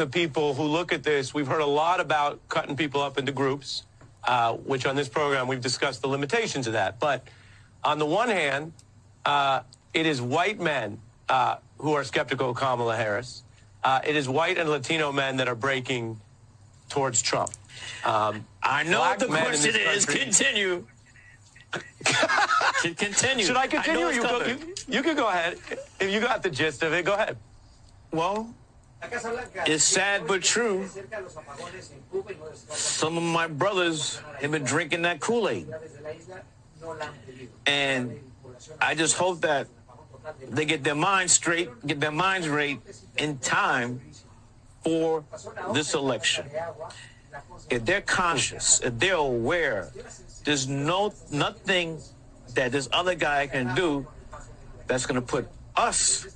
to people who look at this, we've heard a lot about cutting people up into groups, which on this program we've discussed the limitations of that. But on the one hand, it is white men who are skeptical of Kamala Harris. It is white and Latino men that are breaking towards Trump. I know what the question is. Continue. Continue. Should I continue? You can go ahead. If you got the gist of it, go ahead. Well, it's sad but true. Some of my brothers have been drinking that Kool-Aid. And I just hope that they get their minds straight, get their minds right in time for this election. If they're conscious, if they're aware, there's nothing that this other guy can do that's going to put us,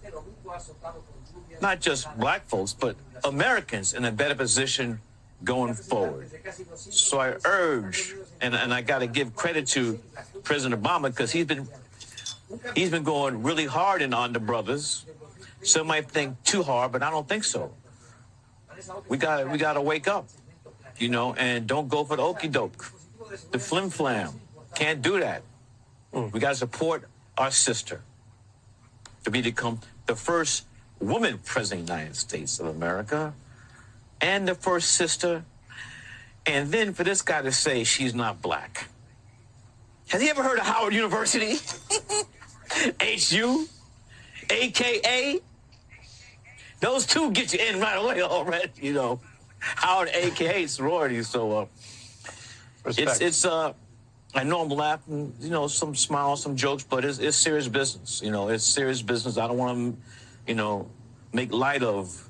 not just black folks, but Americans in a better position going forward. So I urge, and I got to give credit to President Obama, because he's been going really hard in on the brothers. Some might think too hard, but I don't think so. We got to wake up, you know, and don't go for the okey doke, the flim flam. Can't do that. We got to support our sister to become the first woman president of the United States of America, and the first sister. And then for this guy to say she's not black. Has he ever heard of Howard University? HU, AKA? Those two get you in right away already, you know. Howard, AKA sorority. So I know I'm laughing, you know, some smiles, some jokes, but it's serious business. You know, it's serious business. I don't want to, you know, make light of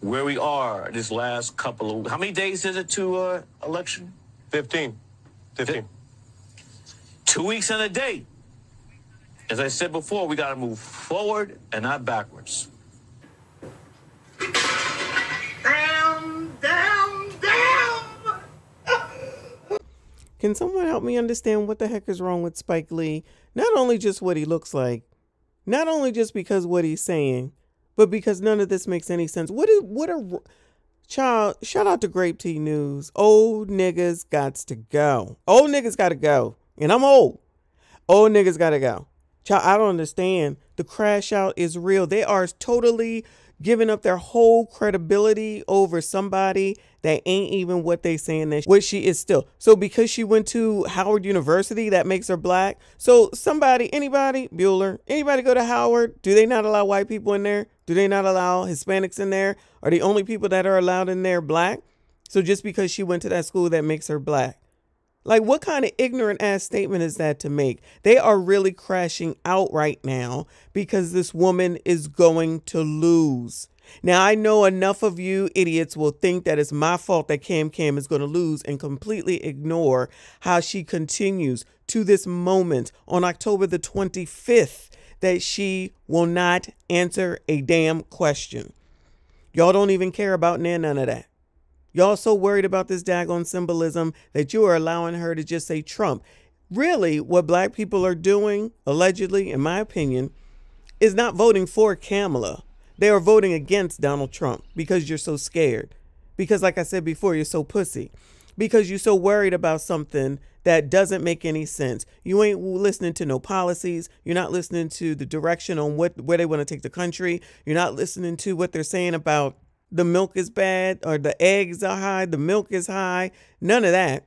where we are this last couple of, how many days is it to election? 15. 2 weeks and a day. As I said before, we got to move forward and not backwards. Down. Can someone help me understand what the heck is wrong with Spike Lee? Not only just what he looks like, not only just because what he's saying, but because none of this makes any sense. Child, shout out to Grape Tea News. Old niggas gots to go. Old niggas got to go. And I'm old. Old niggas gotta go. Child, I don't understand. The crash out is real. They are totally giving up their whole credibility over somebody that ain't even what they saying that what she is still. So because she went to Howard University, that makes her black. So somebody, anybody, Bueller, anybody go to Howard? Do they not allow white people in there? Do they not allow Hispanics in there? Are the only people that are allowed in there black? So just because she went to that school, that makes her black. Like, what kind of ignorant ass statement is that to make? They are really crashing out right now because this woman is going to lose. Now, I know enough of you idiots will think that it's my fault that Cam is going to lose and completely ignore how she continues to this moment on October the 25th that she will not answer a damn question. Y'all don't even care about none of that. Y'all so worried about this daggone symbolism that you are allowing her to just say Trump. Really, what black people are doing, allegedly, in my opinion, is not voting for Kamala. They are voting against Donald Trump because you're so scared. Because, like I said before, you're so pussy. Because you're so worried about something that doesn't make any sense. You ain't listening to no policies. You're not listening to the direction on where they want to take the country. You're not listening to what they're saying about the milk is bad, or the eggs are high, the milk is high. None of that.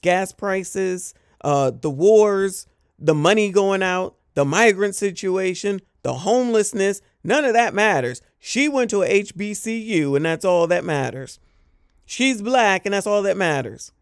Gas prices, the wars, the money going out, the migrant situation, the homelessness. None of that matters. She went to a HBCU, and that's all that matters. She's black, and that's all that matters.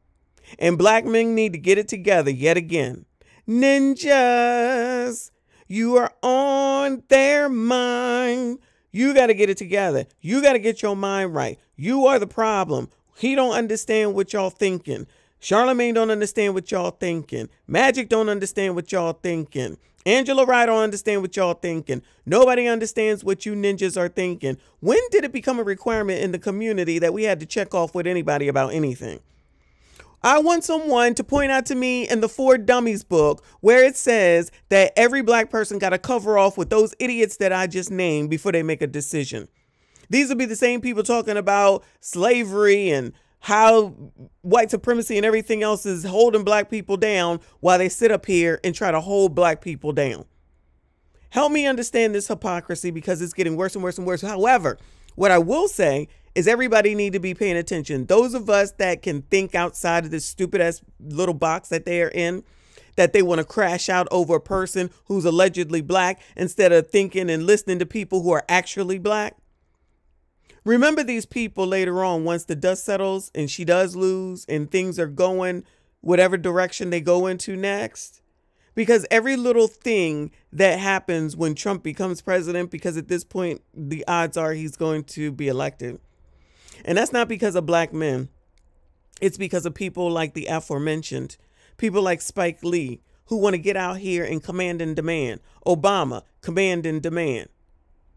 And black men need to get it together yet again. Ninjas, you are on their mind. You got to get it together. You got to get your mind right. You are the problem. He don't understand what y'all thinking. Charlemagne don't understand what y'all thinking. Magic don't understand what y'all thinking. Angela Rye don't understand what y'all thinking. Nobody understands what you ninjas are thinking. When did it become a requirement in the community that we had to check off with anybody about anything? I want someone to point out to me in the Four Dummies book where it says that every black person got to cover off with those idiots that I just named before they make a decision. These would be the same people talking about slavery and how white supremacy and everything else is holding black people down while they sit up here and try to hold black people down. Help me understand this hypocrisy, because it's getting worse and worse and worse. However, what I will say is everybody need to be paying attention. Those of us that can think outside of this stupid ass little box that they are in, that they want to crash out over a person who's allegedly black instead of thinking and listening to people who are actually black. Remember these people later on, once the dust settles and she does lose and things are going whatever direction they go into next. Because every little thing that happens when Trump becomes president, because at this point, the odds are he's going to be elected. And that's not because of black men. It's because of people like the aforementioned, people like Spike Lee, who want to get out here and command and demand. Obama, command and demand.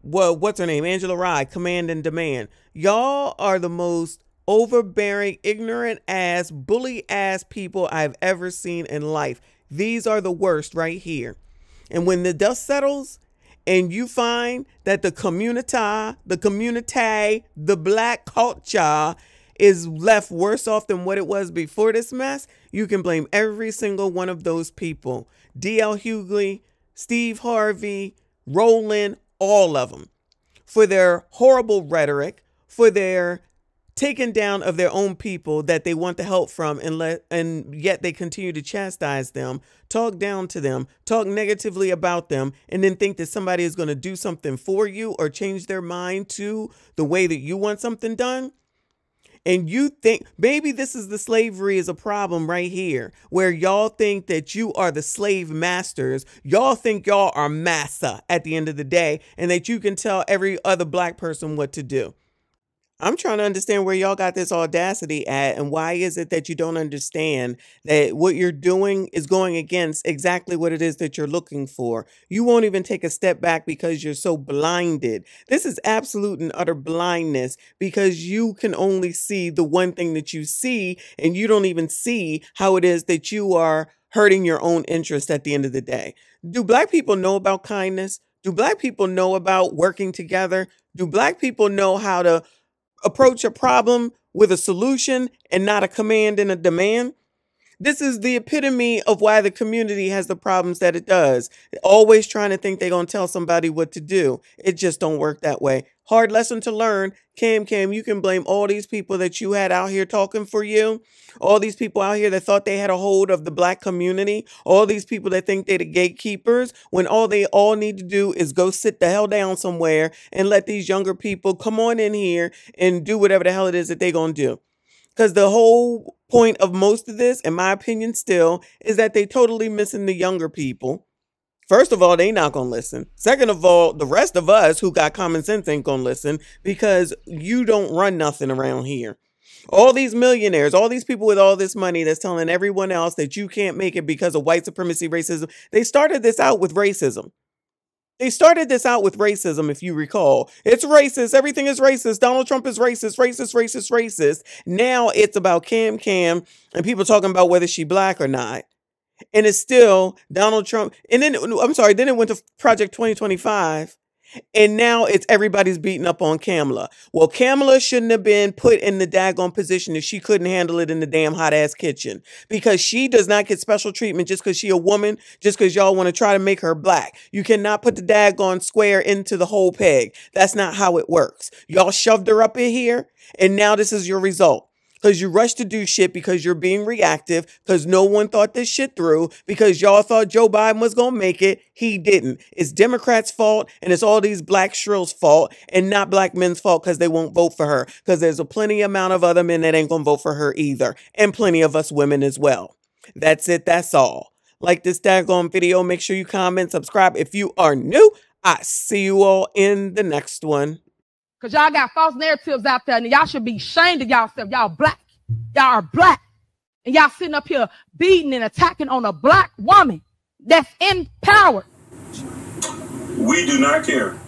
Well, what's her name? Angela Rye, command and demand. Y'all are the most overbearing, ignorant ass, bully ass people I've ever seen in life. These are the worst right here. And when the dust settles and you find that the community, the black culture is left worse off than what it was before this mess, you can blame every single one of those people. D.L. Hughley, Steve Harvey, Roland, all of them, for their horrible rhetoric, for their taking down of their own people that they want the help from, and yet they continue to chastise them, talk down to them, talk negatively about them, and then think that somebody is going to do something for you or change their mind to the way that you want something done. And you think maybe this is the slavery is a problem right here, where y'all think that you are the slave masters. Y'all think y'all are massa at the end of the day, and that you can tell every other black person what to do. I'm trying to understand where y'all got this audacity at, and why is it that you don't understand that what you're doing is going against exactly what it is that you're looking for. You won't even take a step back because you're so blinded. This is absolute and utter blindness, because you can only see the one thing that you see, and you don't even see how it is that you are hurting your own interest at the end of the day. Do black people know about kindness? Do black people know about working together? Do black people know how to approach a problem with a solution and not a command and a demand? This is the epitome of why the community has the problems that it does. Always trying to think they're going to tell somebody what to do. It just don't work that way. Hard lesson to learn. Cam, you can blame all these people that you had out here talking for you. All these people out here that thought they had a hold of the black community. All these people that think they're the gatekeepers, when all they all need to do is go sit the hell down somewhere and let these younger people come on in here and do whatever the hell it is that they're going to do. Because the whole point of most of this, in my opinion still, is that they totally missing the younger people. First of all, they not going to listen. Second of all, the rest of us who got common sense ain't going to listen, because you don't run nothing around here. All these millionaires, all these people with all this money that's telling everyone else that you can't make it because of white supremacy, racism. They started this out with racism. They started this out with racism, if you recall. It's racist. Everything is racist. Donald Trump is racist, racist, racist, racist. Now it's about Cam and people talking about whether she black or not. And it's still Donald Trump. And then, I'm sorry, then it went to Project 2025. And now it's everybody's beating up on Kamala. Well, Kamala shouldn't have been put in the daggone position if she couldn't handle it in the damn hot ass kitchen, because she does not get special treatment just because she a woman, just because y'all want to try to make her black. You cannot put the daggone square into the whole peg. That's not how it works. Y'all shoved her up in here, and now this is your result. Because you rush to do shit, because you're being reactive, because no one thought this shit through, because y'all thought Joe Biden was going to make it. He didn't. It's Democrats' fault, and it's all these black shrills' fault, and not black men's fault, because they won't vote for her, because there's a plenty amount of other men that ain't going to vote for her either, and plenty of us women as well. That's it. That's all. Like this daggone video. Make sure you comment, subscribe. If you are new, I see you all in the next one. Because y'all got false narratives out there, and y'all should be ashamed of y'allself. Y'all black. Y'all are black. And y'all sitting up here beating and attacking on a black woman that's in power. We do not care.